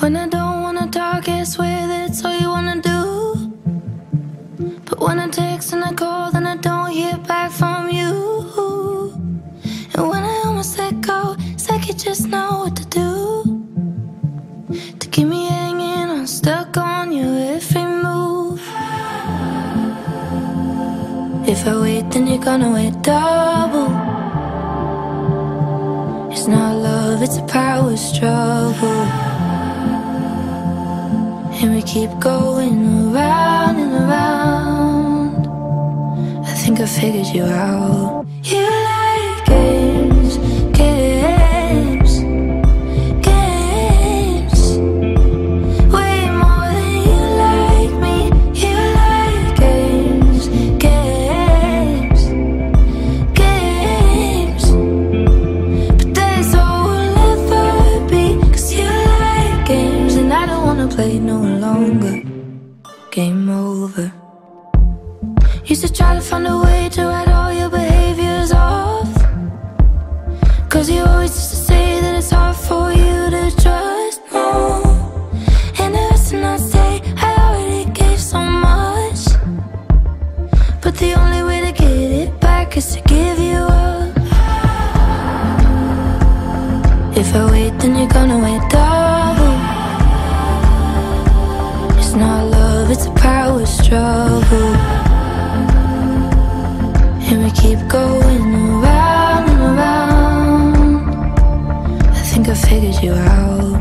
When I don't wanna talk, I swear that's all you wanna do. But when I text and I call, then I don't hear back from you. And when I almost let go, it's like you just know what to do to keep me hanging on, stuck on your every move. If I wait, then you're gonna wait double. It's not love, it's a power struggle. And we keep going around and around. I think I figured you out. You like games, games, games. Way more than you like me. You like games, games, games. Play no longer, game over. Used to try to find a way to write all your behaviors off, cause you always used to say that it's hard for you to trust. No, and it hurts to not say I already gave so much, but the only way to get it back is to give you up. If I wait, then you're gonna wait double. It's not love, it's a power struggle. And we keep going around and around. I think I figured you out.